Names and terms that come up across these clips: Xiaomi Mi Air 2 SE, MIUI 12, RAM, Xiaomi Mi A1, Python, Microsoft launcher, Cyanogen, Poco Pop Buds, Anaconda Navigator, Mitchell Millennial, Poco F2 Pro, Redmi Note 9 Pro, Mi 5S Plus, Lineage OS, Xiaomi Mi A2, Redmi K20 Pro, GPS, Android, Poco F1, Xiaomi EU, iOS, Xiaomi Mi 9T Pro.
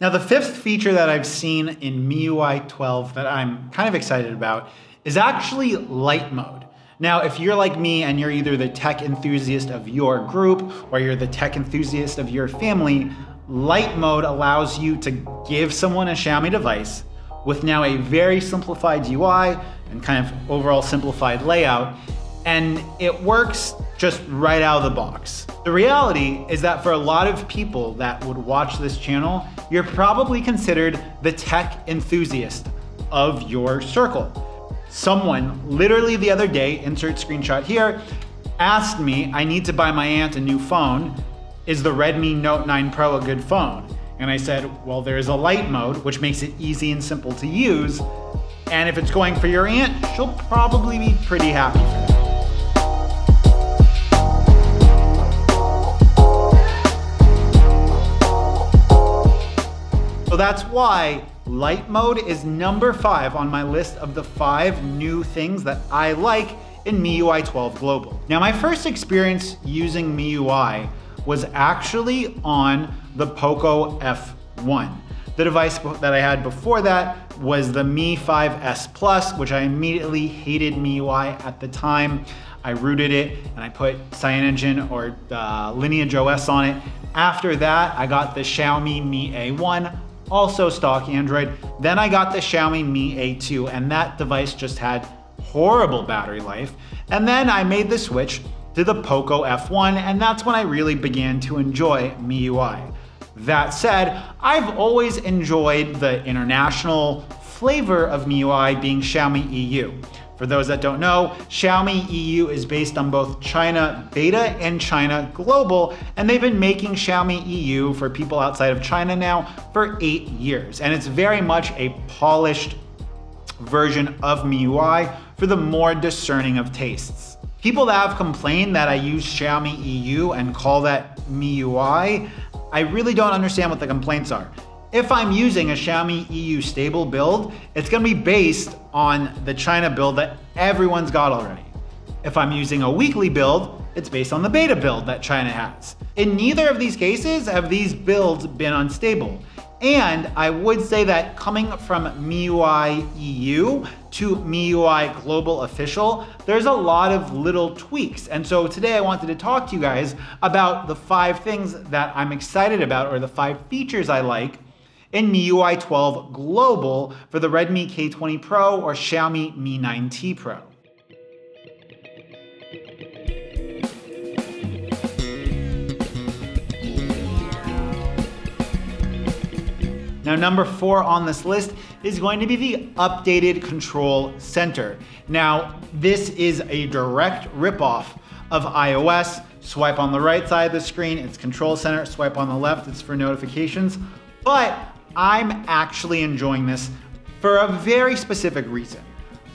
Now, the fifth feature that I've seen in MIUI 12 that I'm kind of excited about is actually light mode. Now, if you're like me and you're either the tech enthusiast of your group or you're the tech enthusiast of your family, light mode allows you to give someone a Xiaomi device with now a very simplified UI and kind of overall simplified layout, and it works just right out of the box. The reality is that for a lot of people that would watch this channel, you're probably considered the tech enthusiast of your circle. Someone literally the other day, insert screenshot here, asked me, I need to buy my aunt a new phone. Is the Redmi Note 9 Pro a good phone? And I said, well, there's a light mode, which makes it easy and simple to use. And if it's going for your aunt, she'll probably be pretty happy for that. So that's why light mode is number 5 on my list of the 5 new things that I like in MIUI 12 Global. Now, my first experience using MIUI was actually on the Poco F1. The device that I had before that was the Mi 5S Plus, which I immediately hated MIUI at the time. I rooted it and I put Cyanogen or Lineage OS on it. After that, I got the Xiaomi Mi A1, also stock Android. Then I got the Xiaomi Mi A2, and that device just had horrible battery life. And then I made the switch to the Poco F1, and that's when I really began to enjoy MIUI. That said, I've always enjoyed the international flavor of MIUI being Xiaomi EU. For those that don't know, Xiaomi EU is based on both China Beta and China Global, and they've been making Xiaomi EU for people outside of China now for 8 years. And it's very much a polished version of MIUI for the more discerning of tastes. People that have complained that I use Xiaomi EU and call that MIUI, I really don't understand what the complaints are. If I'm using a Xiaomi EU stable build, it's gonna be based on the China build that everyone's got already. If I'm using a weekly build, it's based on the beta build that China has. In neither of these cases have these builds been unstable. And I would say that coming from MIUI EU to MIUI Global Official, there's a lot of little tweaks. And so today I wanted to talk to you guys about the 5 things that I'm excited about, or the 5 features I like in MIUI 12 Global for the Redmi K20 Pro or Xiaomi Mi 9T Pro. Now, number 4 on this list is going to be the updated control center. Now, this is a direct ripoff of iOS. Swipe on the right side of the screen, it's control center. Swipe on the left, it's for notifications. But I'm actually enjoying this for a very specific reason.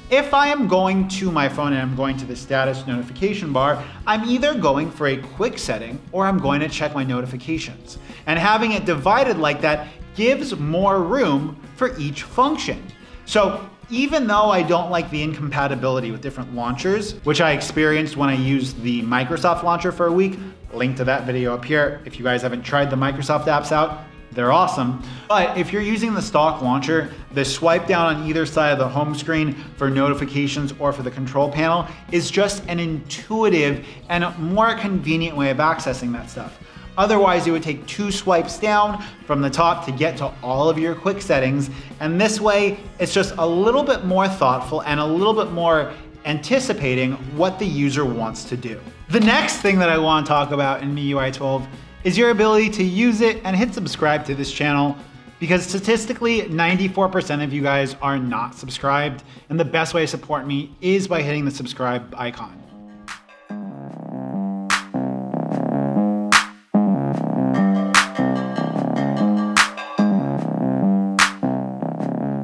If I am going to my phone and I'm going to the status notification bar, I'm either going for a quick setting or I'm going to check my notifications. And having it divided like that gives more room for each function. So even though I don't like the incompatibility with different launchers, which I experienced when I used the Microsoft launcher for a week, link to that video up here. If you guys haven't tried the Microsoft apps out, they're awesome. But if you're using the stock launcher, the swipe down on either side of the home screen for notifications or for the control panel is just an intuitive and more convenient way of accessing that stuff. Otherwise, it would take 2 swipes down from the top to get to all of your quick settings. And this way, it's just a little bit more thoughtful and a little bit more anticipating what the user wants to do. The next thing that I want to talk about in MIUI 12 is your ability to use it and hit subscribe to this channel, because statistically, 94% of you guys are not subscribed. And the best way to support me is by hitting the subscribe icon.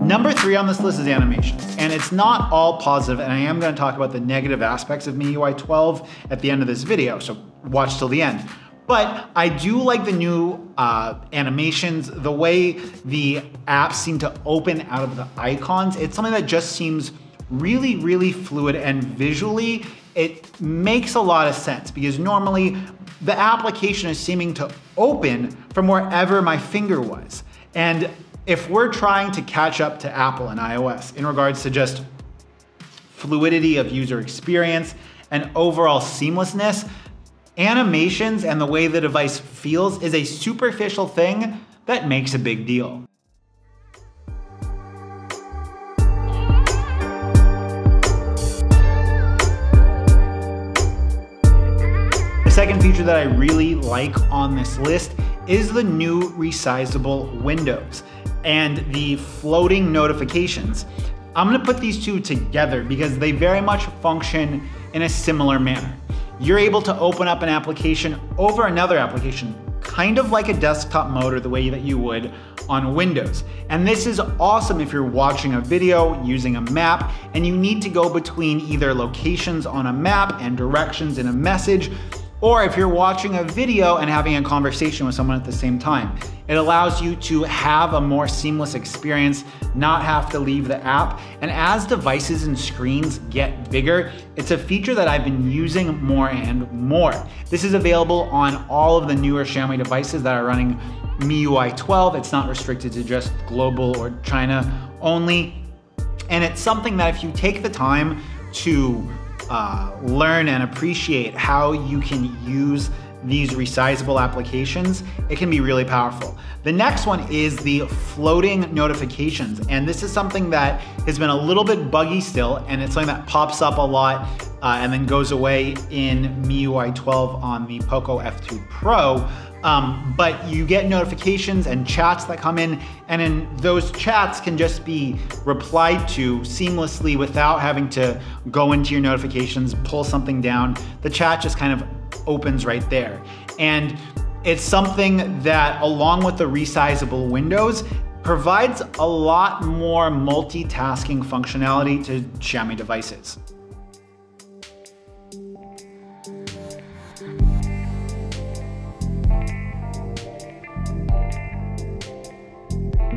Number 3 on this list is animations, and it's not all positive, and I am going to talk about the negative aspects of MIUI 12 at the end of this video, so watch till the end. But I do like the new animations, the way the apps seem to open out of the icons. It's something that just seems really, really fluid, and visually it makes a lot of sense, because normally the application is seeming to open from wherever my finger was. And if we're trying to catch up to Apple and iOS in regards to just fluidity of user experience and overall seamlessness, animations and the way the device feels is a superficial thing that makes a big deal. The second feature that I really like on this list is the new resizable windows and the floating notifications. I'm gonna put these two together because they very much function in a similar manner. You're able to open up an application over another application, kind of like a desktop mode or the way that you would on Windows. And this is awesome if you're watching a video, using a map, and you need to go between either locations on a map and directions in a message, or if you're watching a video and having a conversation with someone at the same time. It allows you to have a more seamless experience, not have to leave the app. And as devices and screens get bigger, it's a feature that I've been using more and more. This is available on all of the newer Xiaomi devices that are running MIUI 12. It's not restricted to just global or China only. And it's something that if you take the time to learn and appreciate how you can use these resizable applications, it can be really powerful. The next one is the floating notifications. And this is something that has been a little bit buggy still, and it's something that pops up a lot and then goes away in MIUI 12 on the Poco F2 Pro. But you get notifications and chats that come in, and then those chats can just be replied to seamlessly without having to go into your notifications, pull something down. The chat just kind of opens right there. And it's something that, along with the resizable windows, provides a lot more multitasking functionality to Xiaomi devices.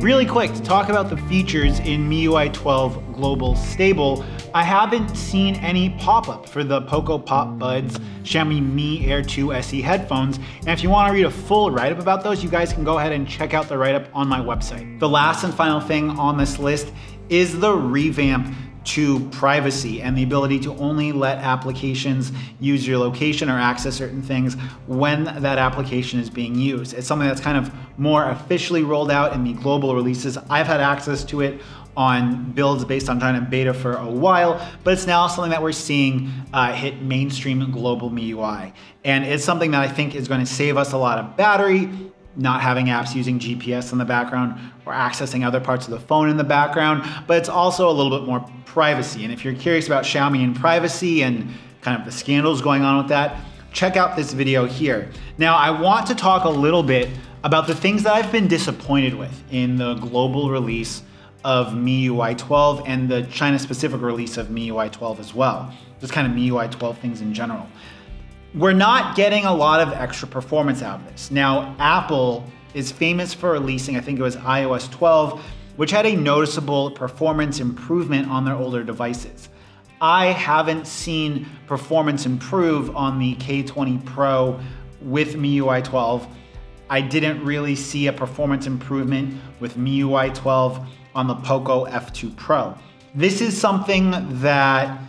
Really quick, to talk about the features in MIUI 12 Global Stable, I haven't seen any pop-up for the Poco Pop Buds Xiaomi Mi Air 2 SE headphones, and if you want to read a full write-up about those, you guys can go ahead and check out the write-up on my website. The last and final thing on this list is the revamp to privacy and the ability to only let applications use your location or access certain things when that application is being used. It's something that's kind of more officially rolled out in the global releases. I've had access to it on builds based on China beta for a while, but it's now something that we're seeing hit mainstream global MIUI. And it's something that I think is going to save us a lot of battery, not having apps using GPS in the background or accessing other parts of the phone in the background, but it's also a little bit more privacy. And if you're curious about Xiaomi and privacy and kind of the scandals going on with that, check out this video here. Now, I want to talk a little bit about the things that I've been disappointed with in the global release of MIUI 12 and the China-specific release of MIUI 12 as well, just kind of MIUI 12 things in general. We're not getting a lot of extra performance out of this. Now, Apple is famous for releasing, I think it was iOS 12, which had a noticeable performance improvement on their older devices. I haven't seen performance improve on the K20 Pro with MIUI 12. I didn't really see a performance improvement with MIUI 12 on the Poco F2 Pro. This is something that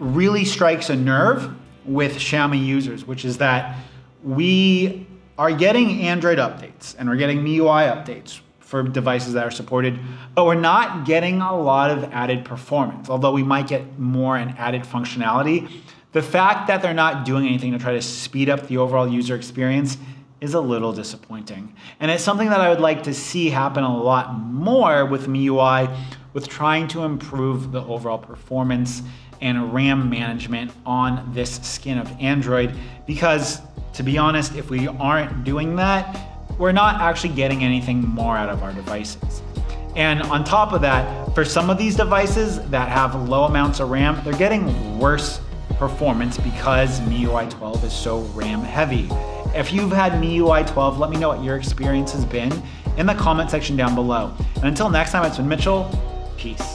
really strikes a nerve with Xiaomi users, which is that we are getting Android updates and we're getting MIUI updates for devices that are supported, but we're not getting a lot of added performance, although we might get more and added functionality. The fact that they're not doing anything to try to speed up the overall user experience is a little disappointing. And it's something that I would like to see happen a lot more with MIUI, with trying to improve the overall performance and RAM management on this skin of Android, because to be honest, if we aren't doing that, we're not actually getting anything more out of our devices. And on top of that, for some of these devices that have low amounts of RAM, they're getting worse performance because MIUI 12 is so RAM heavy. If you've had MIUI 12, let me know what your experience has been in the comment section down below. And until next time, it's been Mitchell, peace.